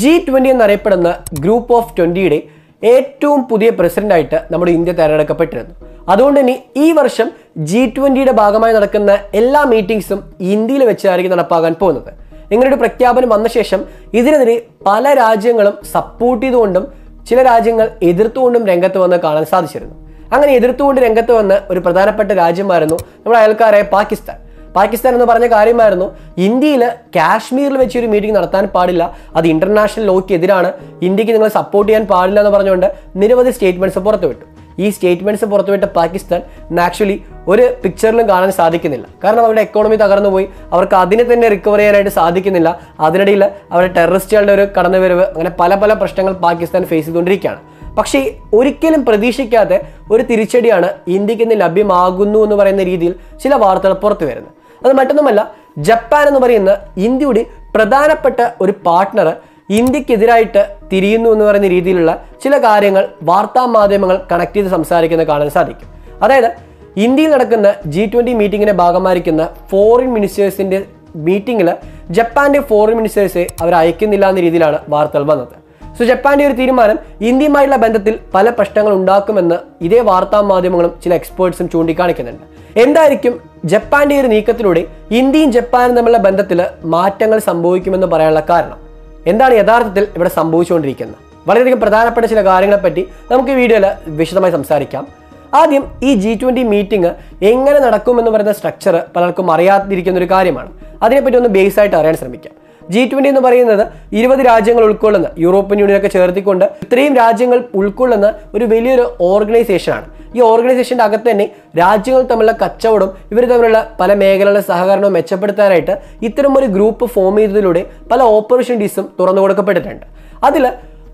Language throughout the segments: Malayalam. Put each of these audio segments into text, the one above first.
G20 എന്നറിയപ്പെടുന്ന ഗ്രൂപ്പ് ഓഫ് 20യുടെ ഏറ്റവും പുതിയ പ്രസിഡന്റായിട്ട് നമ്മുടെ ഇന്ത്യ തെരഞ്ഞെടുക്കപ്പെട്ടിരുന്നു. അതുകൊണ്ട് തന്നെ ഈ വർഷം G20യുടെ ഭാഗമായി നടക്കുന്ന എല്ലാ മീറ്റിംഗ്സും ഇന്ത്യയിൽ വെച്ചായിരിക്കും നടപ്പാക്കാൻ പോകുന്നത്. ഇങ്ങനൊരു പ്രഖ്യാപനം വന്ന ശേഷം ഇതിനെതിരെ പല രാജ്യങ്ങളും സപ്പോർട്ട് ചെയ്തുകൊണ്ടും ചില രാജ്യങ്ങൾ എതിർത്തുകൊണ്ടും രംഗത്ത് വന്ന് കാണാൻ സാധിച്ചിരുന്നു. അങ്ങനെ എതിർത്തുകൊണ്ട് രംഗത്ത് വന്ന ഒരു പ്രധാനപ്പെട്ട രാജ്യമായിരുന്നു നമ്മുടെ അയൽക്കാരായ പാകിസ്ഥാൻ. പാകിസ്ഥാൻ എന്ന് പറഞ്ഞ കാര്യമായിരുന്നു ഇന്ത്യയിൽ കാശ്മീരിൽ വെച്ച് ഒരു മീറ്റിംഗ് നടത്താൻ പാടില്ല, അത് ഇന്റർനാഷണൽ ലോക്ക് എതിരാണ്, ഇന്ത്യക്ക് നിങ്ങൾ സപ്പോർട്ട് ചെയ്യാൻ പാടില്ല എന്ന് പറഞ്ഞുകൊണ്ട് നിരവധി സ്റ്റേറ്റ്മെന്റ്സ് പുറത്തുവിട്ടു. ഈ സ്റ്റേറ്റ്മെന്റ്സ് പുറത്തുവിട്ട പാകിസ്ഥാൻ ആക്ച്വലി ഒരു പിക്ചറിലും കാണാൻ സാധിക്കുന്നില്ല. കാരണം അവരുടെ എക്കോണമി തകർന്നു പോയി, അവർക്ക് അതിനെ തന്നെ റിക്കവർ ചെയ്യാനായിട്ട് സാധിക്കുന്നില്ല. അതിനിടയിൽ അവരുടെ ടെററിസ്റ്റുകളുടെ ഒരു കടന്നുവരവ്, അങ്ങനെ പല പല പ്രശ്നങ്ങൾ പാകിസ്ഥാൻ ഫേസ് ചെയ്തുകൊണ്ടിരിക്കുകയാണ്. പക്ഷേ ഒരിക്കലും പ്രതീക്ഷിക്കാതെ ഒരു തിരിച്ചടിയാണ് ഇന്ത്യക്ക് ഇന്ന് ലഭ്യമാകുന്നു എന്ന് പറയുന്ന രീതിയിൽ ചില വാർത്തകൾ പുറത്തു വരുന്നത്. അത് മറ്റൊന്നുമല്ല, ജപ്പാൻ എന്ന് പറയുന്ന ഇന്ത്യയുടെ പ്രധാനപ്പെട്ട ഒരു പാർട്ട്ണർ ഇന്ത്യക്കെതിരായിട്ട് തിരിയുന്നു എന്ന് പറയുന്ന രീതിയിലുള്ള ചില കാര്യങ്ങൾ വാർത്താ മാധ്യമങ്ങൾ കണക്ട് ചെയ്ത് സംസാരിക്കുന്നത് കാണാൻ സാധിക്കും. അതായത് ഇന്ത്യയിൽ നടക്കുന്ന G20 മീറ്റിങ്ങിൻ്റെ ഭാഗമായിരിക്കുന്ന ഫോറിൻ മിനിസ്റ്റേഴ്സിൻ്റെ മീറ്റിങ്ങിൽ ജപ്പാൻ്റെ ഫോറിൻ മിനിസ്റ്റേഴ്സ് അവർ അയക്കുന്നില്ല എന്ന രീതിയിലാണ് വാർത്തകൾ വന്നത്. സോ ജപ്പാൻ്റെ ഒരു തീരുമാനം ഇന്ത്യയുമായുള്ള ബന്ധത്തിൽ പല പ്രശ്നങ്ങൾ ഉണ്ടാക്കുമെന്ന് ഇതേ വാർത്താ മാധ്യമങ്ങളും ചില എക്സ്പേർട്സും ചൂണ്ടിക്കാണിക്കുന്നുണ്ട്. എന്തായിരിക്കും ജപ്പാൻ്റെ ഒരു നീക്കത്തിലൂടെ ഇന്ത്യയും ജപ്പാനും തമ്മിലുള്ള ബന്ധത്തിൽ മാറ്റങ്ങൾ സംഭവിക്കുമെന്ന് പറയാനുള്ള കാരണം? എന്താണ് യഥാർത്ഥത്തിൽ ഇവിടെ സംഭവിച്ചുകൊണ്ടിരിക്കുന്നത്? വളരെയധികം പ്രധാനപ്പെട്ട ചില കാര്യങ്ങളെപ്പറ്റി നമുക്ക് ഈ വീഡിയോയിൽ വിശദമായി സംസാരിക്കാം. ആദ്യം ഈ G20 മീറ്റിംഗ് എങ്ങനെ നടക്കുമെന്ന് പറയുന്ന സ്ട്രക്ചർ പലർക്കും അറിയാതിരിക്കുന്ന ഒരു കാര്യമാണ്. അതിനെപ്പറ്റി ഒന്ന് ബേസായിട്ട് അറിയാൻ ശ്രമിക്കാം. G20 എന്ന് പറയുന്നത് 20 രാജ്യങ്ങൾ ഉൾക്കൊള്ളുന്ന, യൂറോപ്യൻ യൂണിയനൊക്കെ ചേർത്തിക്കൊണ്ട് ഇത്രയും രാജ്യങ്ങൾ ഉൾക്കൊള്ളുന്ന ഒരു വലിയൊരു ഓർഗനൈസേഷനാണ്. ഈ ഓർഗനൈസേഷൻ്റെ അകത്ത് തന്നെ രാജ്യങ്ങൾ തമ്മിലുള്ള കച്ചവടവും ഇവർ തമ്മിലുള്ള പല മേഖലകളിലെ സഹകരണവും മെച്ചപ്പെടുത്താനായിട്ട് ഇത്തരം ഒരു ഗ്രൂപ്പ് ഫോം ചെയ്തതിലൂടെ പല ഓപ്പർച്യൂണിറ്റീസും തുറന്നു കൊടുക്കപ്പെട്ടിട്ടുണ്ട്. അതിൽ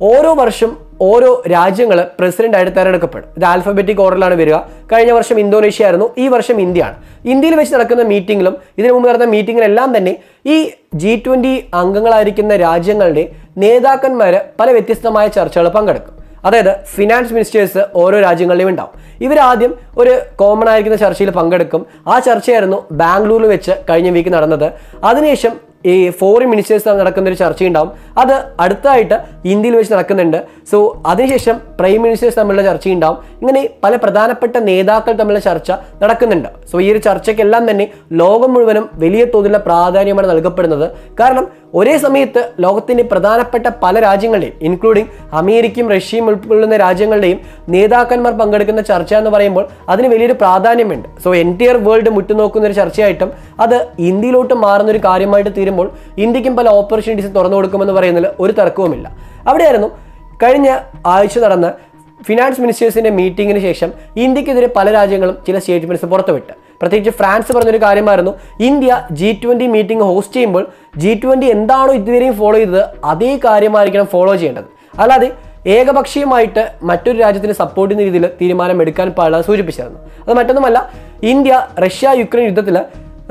ഓരോ വർഷം ഓരോ രാജ്യങ്ങൾ പ്രസിഡന്റായിട്ട് തിരഞ്ഞെടുക്കപ്പെടും. ഇത് ആൽഫബറ്റിക് ഓർഡറിലാണ് വരിക. കഴിഞ്ഞ വർഷം ഇന്തോനേഷ്യ ആയിരുന്നു, ഈ വർഷം ഇന്ത്യയാണ്. ഇന്ത്യയിൽ വെച്ച് നടക്കുന്ന മീറ്റിങ്ങിലും ഇതിനു മുമ്പ് നടന്ന മീറ്റിങ്ങിലെല്ലാം തന്നെ ഈ G20 അംഗങ്ങളായിരിക്കുന്ന രാജ്യങ്ങളുടെ നേതാക്കന്മാർ പല വ്യത്യസ്തമായ ചർച്ചകൾ പങ്കെടുക്കും. അതായത് ഫിനാൻസ് മിനിസ്റ്റേഴ്സ് ഓരോ രാജ്യങ്ങളിലും ഉണ്ടാവും. ഇവരാദ്യം ഒരു കോമൺ ആയിരിക്കുന്ന ചർച്ചയിൽ പങ്കെടുക്കും. ആ ചർച്ചയായിരുന്നു ബാംഗ്ലൂരിൽ വെച്ച് കഴിഞ്ഞ വീക്ക് നടന്നത്. അതിനുശേഷം ഈ ഫോറിൻ മിനിസ്റ്റേഴ്സ് നടക്കുന്നൊരു ചർച്ചയുണ്ടാവും. അത് അടുത്തായിട്ട് ഇന്ത്യയിൽ വെച്ച് നടക്കുന്നുണ്ട്. സോ അതിനുശേഷം പ്രൈം മിനിസ്റ്റേഴ്സ് തമ്മിലുള്ള ചർച്ചയുണ്ടാവും. ഇങ്ങനെ പല പ്രധാനപ്പെട്ട നേതാക്കൾ തമ്മിലുള്ള ചർച്ച നടക്കുന്നുണ്ട്. സോ ഈ ഒരു ചർച്ചയ്ക്കെല്ലാം തന്നെ ലോകം മുഴുവനും വലിയ തോതിലുള്ള പ്രാധാന്യമാണ് നൽകപ്പെടുന്നത്. കാരണം ഒരേ സമയത്ത് ലോകത്തിൻ്റെ പ്രധാനപ്പെട്ട പല രാജ്യങ്ങളുടെയും, ഇൻക്ലൂഡിങ് അമേരിക്കയും റഷ്യയും ഉൾപ്പെടുന്ന രാജ്യങ്ങളുടെയും നേതാക്കന്മാർ പങ്കെടുക്കുന്ന ചർച്ച എന്ന് പറയുമ്പോൾ അതിന് വലിയൊരു പ്രാധാന്യമുണ്ട്. സോ എൻറ്റയർ വേൾഡ് മുറ്റുനോക്കുന്നൊരു ചർച്ചയായിട്ടും അത് ഇന്ത്യയിലോട്ട് മാറുന്നൊരു കാര്യമായിട്ട് തീരുമ്പോൾ ഇന്ത്യക്കും പല ഓപ്പർച്യൂണിറ്റീസ് തുറന്നു കൊടുക്കുമെന്ന് പറയുന്നതിൽ ഒരു തർക്കവുമില്ല. അവിടെയായിരുന്നു കഴിഞ്ഞ ആഴ്ച നടന്ന ഫിനാൻസ് മിനിസ്റ്റേഴ്സിൻ്റെ മീറ്റിങ്ങിന് ശേഷം ഇന്ത്യക്കെതിരെ പല രാജ്യങ്ങളും ചില സ്റ്റേറ്റ്മെൻറ്റ്സ് പുറത്തുവിട്ട്. പ്രത്യേകിച്ച് ഫ്രാൻസ് പറഞ്ഞൊരു കാര്യമായിരുന്നു, ഇന്ത്യ G20 മീറ്റിംഗ് ഹോസ്റ്റ് ചെയ്യുമ്പോൾ G20 എന്താണോ ഇതുവരെയും ഫോളോ ചെയ്തത് അതേ കാര്യമായിരിക്കണം ഫോളോ ചെയ്യേണ്ടത്, അല്ലാതെ ഏകപക്ഷീയമായിട്ട് മറ്റൊരു രാജ്യത്തിന് സപ്പോർട്ട് ചെയ്യുന്ന രീതിയിൽ തീരുമാനം എടുക്കാൻ പാടില്ല സൂചിപ്പിച്ചിരുന്നു. അത് മറ്റൊന്നുമല്ല, ഇന്ത്യ റഷ്യ യുക്രൈൻ യുദ്ധത്തിൽ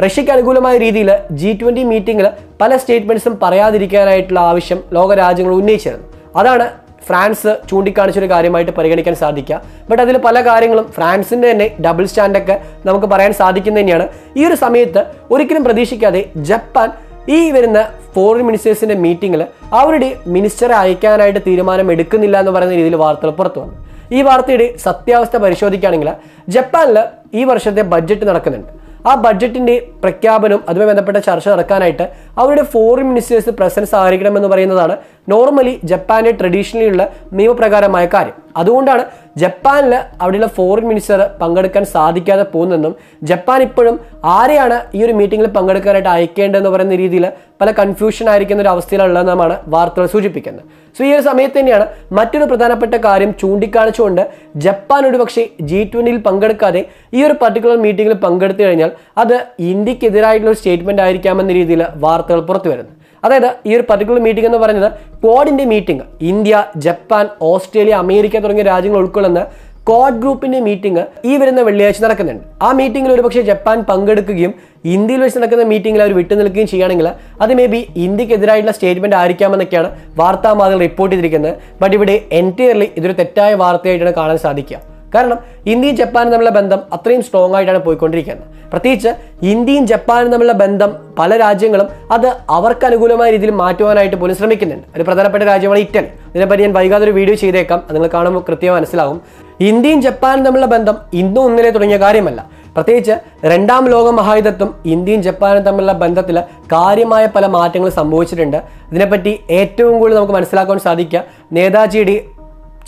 റഷ്യയ്ക്ക് അനുകൂലമായ രീതിയിൽ G20 മീറ്റിങ്ങിൽ പല സ്റ്റേറ്റ്മെൻറ്റ്സും പറയാതിരിക്കാനായിട്ടുള്ള ആവശ്യം ലോകരാജ്യങ്ങൾ ഉന്നയിച്ചിരുന്നു. അതാണ് ഫ്രാൻസ് ചൂണ്ടിക്കാണിച്ചൊരു കാര്യമായിട്ട് പരിഗണിക്കാൻ സാധിക്കുക. ബട്ട് അതിൽ പല കാര്യങ്ങളും ഫ്രാൻസിൻ്റെ തന്നെ ഡബിൾ സ്റ്റാൻഡൊക്കെ നമുക്ക് പറയാൻ സാധിക്കുന്നത് തന്നെയാണ്. ഈ ഒരു സമയത്ത് ഒരിക്കലും പ്രതീക്ഷിക്കാതെ ജപ്പാൻ ഈ വരുന്ന ഫോറിൻ മിനിസ്റ്റേഴ്സിൻ്റെ മീറ്റിങ്ങിൽ അവരുടെ മിനിസ്റ്ററെ അയക്കാനായിട്ട് തീരുമാനം എടുക്കുന്നില്ല എന്ന് പറയുന്ന രീതിയിൽ വാർത്തകൾ പുറത്തു വന്നു. ഈ വാർത്തയുടെ സത്യാവസ്ഥ പരിശോധിക്കുകയാണെങ്കിൽ ജപ്പാനിൽ ഈ വർഷത്തെ ബഡ്ജറ്റ് നടക്കുന്നുണ്ട്. ആ ബഡ്ജറ്റിൻ്റെ പ്രഖ്യാപനവും അതുമായി ബന്ധപ്പെട്ട ചർച്ച നടക്കാനായിട്ട് അവരുടെ ഫോറിൻ മിനിസ്റ്റേഴ്സ് പ്രസൻസ് ആയിരിക്കണമെന്ന് പറയുന്നതാണ് നോർമലി ജപ്പാൻ്റെ ട്രഡീഷണലി ഉള്ള നിയമപ്രകാരമായ കാര്യം. അതുകൊണ്ടാണ് ജപ്പാനിൽ അവിടെയുള്ള ഫോറിൻ മിനിസ്റ്റർ പങ്കെടുക്കാൻ സാധിക്കാതെ പോകുന്നതെന്നും ജപ്പാൻ ഇപ്പോഴും ആരെയാണ് ഈ ഒരു മീറ്റിങ്ങിൽ പങ്കെടുക്കാനായിട്ട് അയക്കേണ്ടതെന്ന് പറയുന്ന രീതിയിൽ പല കൺഫ്യൂഷൻ ആയിരിക്കുന്ന ഒരു അവസ്ഥയിലുള്ളതെന്നാണ് വാർത്തകൾ സൂചിപ്പിക്കുന്നത്. സോ ഈ ഒരു സമയത്ത് തന്നെയാണ് മറ്റൊരു പ്രധാനപ്പെട്ട കാര്യം ചൂണ്ടിക്കാണിച്ചുകൊണ്ട് ജപ്പാൻ ഒരു പക്ഷേ G20 പങ്കെടുക്കാതെ ഈ ഒരു പർട്ടിക്കുലർ മീറ്റിങ്ങിൽ പങ്കെടുത്തു കഴിഞ്ഞാൽ അത് ഇന്ത്യക്കെതിരായിട്ടുള്ള സ്റ്റേറ്റ്മെൻറ്റ് ആയിരിക്കാമെന്ന രീതിയിൽ വാർത്തകൾ പുറത്തു വരുന്നു. അതായത് ഈ ഒരു പർട്ടിക്കുലർ മീറ്റിംഗ് എന്ന് പറയുന്നത് ക്വാഡിൻ്റെ meeting, India Japan Australia America തുടങ്ങിയ രാജ്യങ്ങൾ ഉൾക്കൊള്ളുന്ന ക്വാഡ് ഗ്രൂപ്പിൻ്റെ മീറ്റിംഗ് ഈ വരുന്ന വെള്ളിയാഴ്ച നടക്കുന്നുണ്ട്. ആ മീറ്റിംഗിൽ ഒരുപക്ഷെ ജപ്പാൻ പങ്കെടുക്കുകയും ഇന്ത്യയിൽ വെച്ച് നടക്കുന്ന മീറ്റിംഗിൽ അവർ വിട്ടു നിൽക്കുകയും ചെയ്യുകയാണെങ്കിൽ അത് മേ ബി ഇന്ത്യക്കെതിരായിട്ടുള്ള സ്റ്റേറ്റ്മെൻറ്റ് ആയിരിക്കാമെന്നൊക്കെയാണ് വാർത്താ മാധ്യമങ്ങൾ റിപ്പോർട്ട് ചെയ്തിരിക്കുന്നത്. ബട്ട് ഇവിടെ എൻറ്റയർലി ഇതൊരു തെറ്റായ വാർത്തയായിട്ടാണ് കാണാൻ സാധിക്കുക. കാരണം ഇന്ത്യയും ജപ്പാനും തമ്മിലുള്ള ബന്ധം അത്രയും സ്ട്രോങ് ആയിട്ടാണ് പോയിക്കൊണ്ടിരിക്കുന്നത്. പ്രത്യേകിച്ച് ഇന്ത്യയും ജപ്പാനും തമ്മിലുള്ള ബന്ധം പല രാജ്യങ്ങളും അത് അവർക്ക് അനുകൂലമായ രീതിയിൽ മാറ്റുവാനായിട്ട് പോലും ശ്രമിക്കുന്നുണ്ട്. ഒരു പ്രധാനപ്പെട്ട രാജ്യമാണ് ഇറ്റലി. ഇതിനെപ്പറ്റി ഞാൻ വൈകാതെ ഒരു വീഡിയോ ചെയ്തേക്കാം, നിങ്ങൾ കാണുമ്പോൾ കൃത്യമായി മനസ്സിലാകും. ഇന്ത്യയും ജപ്പാനും തമ്മിലുള്ള ബന്ധം ഇന്നും ഇന്നലെ തുടങ്ങിയ കാര്യമല്ല. പ്രത്യേകിച്ച് രണ്ടാം ലോക മഹായുദ്ധത്തും ഇന്ത്യയും ജപ്പാനും തമ്മിലുള്ള ബന്ധത്തിൽ കാര്യമായ പല മാറ്റങ്ങൾ സംഭവിച്ചിട്ടുണ്ട്. ഇതിനെപ്പറ്റി ഏറ്റവും കൂടുതൽ നമുക്ക് മനസ്സിലാക്കാൻ സാധിക്കുക നേതാജിയുടെ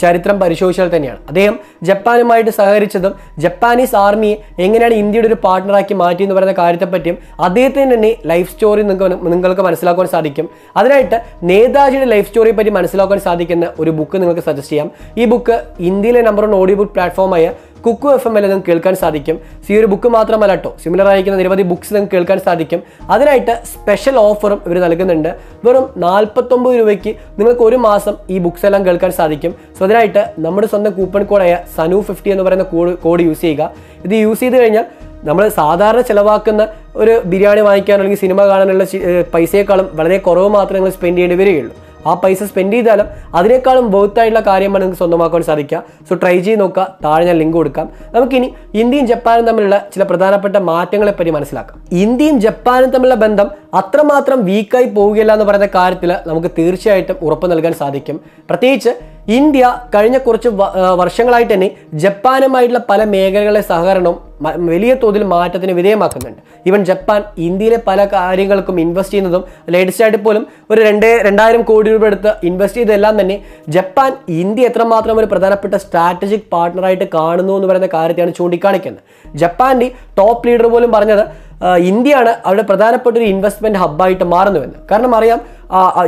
ചരിത്രം പരിശോധിച്ചാൽ തന്നെയാണ്. അദ്ദേഹം ജപ്പാനുമായിട്ട് സഹകരിച്ചതും ജപ്പാനീസ് ആർമിയെ എങ്ങനെയാണ് ഇന്ത്യയുടെ ഒരു പാർട്ട്ണറാക്കി മാറ്റിയെന്ന് പറയുന്ന കാര്യത്തെപ്പറ്റിയും അദ്ദേഹത്തിന് തന്നെ ലൈഫ് സ്റ്റോറി നിങ്ങൾക്ക് മനസ്സിലാക്കാൻ സാധിക്കും. അതിനായിട്ട് നേതാജിയുടെ ലൈഫ് സ്റ്റോറിയെ പറ്റി മനസ്സിലാക്കാൻ സാധിക്കുന്ന ഒരു ബുക്ക് നിങ്ങൾക്ക് സജസ്റ്റ് ചെയ്യാം. ഈ ബുക്ക് ഇന്ത്യയിലെ നമ്പർ 1 ഓഡിയോ ബുക്ക് പ്ലാറ്റ്ഫോമായ Kuku FM നിങ്ങൾക്ക് കേൾക്കാൻ സാധിക്കും. ഈ ഒരു ബുക്ക് മാത്രമല്ല കേട്ടോ, സിമിലർ ആയിരിക്കുന്ന നിരവധി ബുക്ക്സ് നിങ്ങൾക്ക് കേൾക്കാൻ സാധിക്കും. അതിനായിട്ട് സ്പെഷ്യൽ ഓഫറും ഇവർ നൽകുന്നുണ്ട്. വെറും 49 രൂപയ്ക്ക് നിങ്ങൾക്ക് ഒരു മാസം ഈ ബുക്സ് എല്ലാം കേൾക്കാൻ സാധിക്കും. സോ അതിനായിട്ട് നമ്മുടെ സ്വന്തം കൂപ്പൺ കോഡായ SANU50 എന്ന് പറയുന്ന കോഡ് യൂസ് ചെയ്യുക. ഇത് യൂസ് ചെയ്ത് കഴിഞ്ഞാൽ നമ്മൾ സാധാരണ ചിലവാക്കുന്ന ഒരു ബിരിയാണി വാങ്ങിക്കാൻ അല്ലെങ്കിൽ സിനിമ കാണാനുള്ള പൈസയെക്കാളും വളരെ കുറവ് മാത്രമേ നിങ്ങൾ സ്പെൻഡ് ചെയ്യേണ്ടി വരികയുള്ളൂ. ആ പൈസ സ്പെൻഡ് ചെയ്താലും അതിനേക്കാളും ബോത്തായിട്ടുള്ള കാര്യമാണ് നിങ്ങൾക്ക് സ്വന്തമാക്കാൻ സാധിക്കുക. സോ ട്രൈ ചെയ്ത് നോക്കുക, താഴെ ഞാൻ ലിങ്ക് കൊടുക്കാം. നമുക്കിനി ഇന്ത്യയും ജപ്പാനും തമ്മിലുള്ള ചില പ്രധാനപ്പെട്ട മാറ്റങ്ങളെപ്പറ്റി മനസ്സിലാക്കാം. ഇന്ത്യയും ജപ്പാനും തമ്മിലുള്ള ബന്ധം അത്രമാത്രം വീക്കായി പോവുകയില്ല എന്ന് പറയുന്ന കാര്യത്തിൽ നമുക്ക് തീർച്ചയായിട്ടും ഉറപ്പ് നൽകാൻ സാധിക്കും. പ്രത്യേകിച്ച് ഇന്ത്യ കഴിഞ്ഞ കുറച്ച് വർഷങ്ങളായിട്ട് തന്നെ ജപ്പാനുമായിട്ടുള്ള പല മേഖലകളിലെ സഹകരണവും വലിയ തോതിൽ മാറ്റത്തിന് വിധേയമാക്കുന്നുണ്ട്. ഈവൻ ജപ്പാൻ ഇന്ത്യയിലെ പല കാര്യങ്ങൾക്കും ഇൻവെസ്റ്റ് ചെയ്യുന്നതും ലേറ്റസ്റ്റ് ആയിട്ട് പോലും ഒരു 2000 കോടി രൂപ എടുത്ത് ഇൻവെസ്റ്റ് ചെയ്തെല്ലാം തന്നെ ജപ്പാൻ ഇന്ത്യ എത്രമാത്രം ഒരു പ്രധാനപ്പെട്ട സ്ട്രാറ്റജിക് പാർട്ട്ണറായിട്ട് കാണുന്നു എന്ന് പറയുന്ന കാര്യത്തെയാണ് ചൂണ്ടിക്കാണിക്കുന്നത്. ജപ്പാൻ്റെ ടോപ്പ് ലീഡർ പോലും പറഞ്ഞത് ഇന്ത്യയാണ് അവരുടെ പ്രധാനപ്പെട്ട ഒരു ഇൻവെസ്റ്റ്മെൻറ്റ് ഹബ്ബായിട്ട് മാറുന്നുവെന്ന്. കാരണം അറിയാം,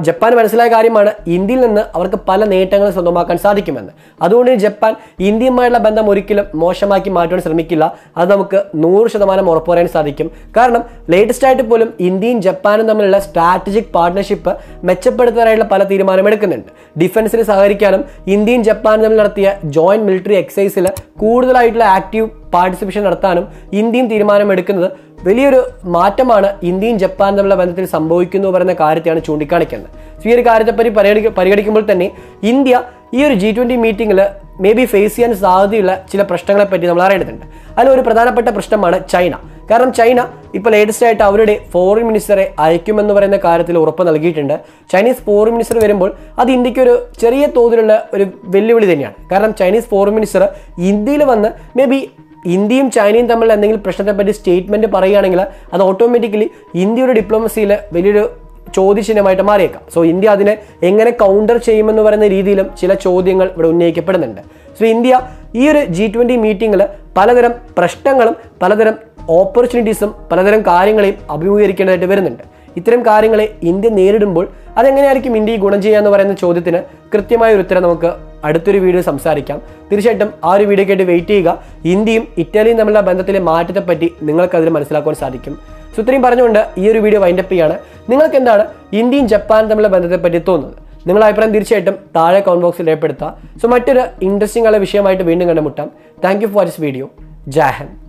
ജപ്പാൻ മനസ്സിലായ കാര്യമാണ് ഇന്ത്യയിൽ നിന്ന് അവർക്ക് പല നേട്ടങ്ങൾ സ്വന്തമാക്കാൻ സാധിക്കുമെന്ന്. അതുകൊണ്ട് ജപ്പാൻ ഇന്ത്യയുമായുള്ള ബന്ധം ഒരിക്കലും മോശമാക്കി മാറ്റുവാൻ ശ്രമിക്കില്ല. അത് നമുക്ക് 100% ഉറപ്പ് പറയാൻ സാധിക്കും. കാരണം ലേറ്റസ്റ്റ് ആയിട്ട് പോലും ഇന്ത്യയും ജപ്പാനും തമ്മിലുള്ള സ്ട്രാറ്റജിക് പാർട്ട്ണർഷിപ്പ് മെച്ചപ്പെടുത്താനായിട്ടുള്ള പല തീരുമാനമെടുക്കുന്നുണ്ട്. ഡിഫൻസിന് സഹകരിക്കാനും ഇന്ത്യയും ജപ്പാനും തമ്മിൽ നടത്തിയ ജോയിൻറ്റ് മിലിറ്ററി എക്സൈസിൽ കൂടുതലായിട്ടുള്ള ആക്റ്റീവ് പാർട്ടിസിപ്പേഷൻ നടത്താനും ഇന്ത്യയും തീരുമാനമെടുക്കുന്നത് വലിയൊരു മാറ്റമാണ് ഇന്ത്യയും ജപ്പാനും തമ്മിലുള്ള ബന്ധത്തിൽ സംഭവിക്കുന്നു പറയുന്ന കാര്യത്തെയാണ് ചൂണ്ടിക്കാണിക്കുന്നത്. ഈ ഒരു കാര്യത്തെപ്പറ്റി പരിഗണിക്കുമ്പോൾ തന്നെ ഇന്ത്യ ഈ ഒരു G20 മീറ്റിങ്ങിൽ മേ ബി ഫേസ് ചെയ്യാൻ സാധ്യതയുള്ള ചില പ്രശ്നങ്ങളെപ്പറ്റി നമ്മൾ അറിയേണ്ടതുണ്ട്. അതിലൊരു പ്രധാനപ്പെട്ട പ്രശ്നമാണ് ചൈന. കാരണം ചൈന ഇപ്പോൾ ലേറ്റസ്റ്റ് ആയിട്ട് അവരുടെ ഫോറിൻ മിനിസ്റ്ററെ അയക്കുമെന്ന് പറയുന്ന കാര്യത്തിൽ ഉറപ്പ് നൽകിയിട്ടുണ്ട്. ചൈനീസ് ഫോറിൻ മിനിസ്റ്റർ വരുമ്പോൾ അത് ഇന്ത്യക്കൊരു ചെറിയ തോതിലുള്ള ഒരു വെല്ലുവിളി തന്നെയാണ്. കാരണം ചൈനീസ് ഫോറിൻ മിനിസ്റ്റർ ഇന്ത്യയിൽ വന്ന് മേ ബി ഇന്ത്യയും ചൈനയും തമ്മിൽ എന്തെങ്കിലും പ്രശ്നത്തെപ്പറ്റി സ്റ്റേറ്റ്മെൻറ്റ് പറയുകയാണെങ്കിൽ അത് ഓട്ടോമാറ്റിക്കലി ഇന്ത്യയുടെ ഡിപ്ലോമസിയിൽ വലിയൊരു ചോദ്യചിഹ്നമായിട്ട് മാറിയേക്കാം. സോ ഇന്ത്യ അതിനെ എങ്ങനെ കൗണ്ടർ ചെയ്യുമെന്ന് പറയുന്ന രീതിയിലും ചില ചോദ്യങ്ങൾ ഇവിടെ ഉന്നയിക്കപ്പെടുന്നുണ്ട്. സോ ഇന്ത്യ ഈ ഒരു G20 മീറ്റിങ്ങിൽ പലതരം പ്രശ്നങ്ങളും പലതരം ഓപ്പർച്യൂണിറ്റീസും പലതരം കാര്യങ്ങളെയും അഭിമുഖീകരിക്കേണ്ടതായിട്ട് വരുന്നുണ്ട്. ഇത്തരം കാര്യങ്ങളെ ഇന്ത്യ നേരിടുമ്പോൾ അതെങ്ങനെയായിരിക്കും ഇന്ത്യയെ ഗുണം ചെയ്യുക എന്ന് പറയുന്ന ചോദ്യത്തിന് കൃത്യമായ ഒരു ഉത്തരം നമുക്ക് അടുത്തൊരു വീഡിയോ സംസാരിക്കാം. തീർച്ചയായിട്ടും ആ ഒരു വീഡിയോക്കായിട്ട് വെയിറ്റ് ചെയ്യുക. ഇന്ത്യയും ഇറ്റലിയും തമ്മിലുള്ള ബന്ധത്തിലെ മാറ്റത്തെപ്പറ്റി നിങ്ങൾക്കതിൽ മനസ്സിലാക്കാൻ സാധിക്കും. സോ ഇത്രയും പറഞ്ഞുകൊണ്ട് ഈ ഒരു വീഡിയോ വൈൻഡപ്പ് ചെയ്യാണ്. നിങ്ങൾക്ക് എന്താണ് ഇന്ത്യയും ജപ്പാനും തമ്മിലുള്ള ബന്ധത്തെപ്പറ്റി തോന്നുന്നത്? നിങ്ങളുടെ അഭിപ്രായം തീർച്ചയായിട്ടും താഴെ കമന്റ് ബോക്സിൽ രേഖപ്പെടുത്തുക. സോ മറ്റൊരു ഇൻട്രസ്റ്റിംഗ് ആയ വിഷയമായിട്ട് വീണ്ടും കണ്ടുമുട്ടാം. Thank you for this video. ജയ് ഹിന്ദ്.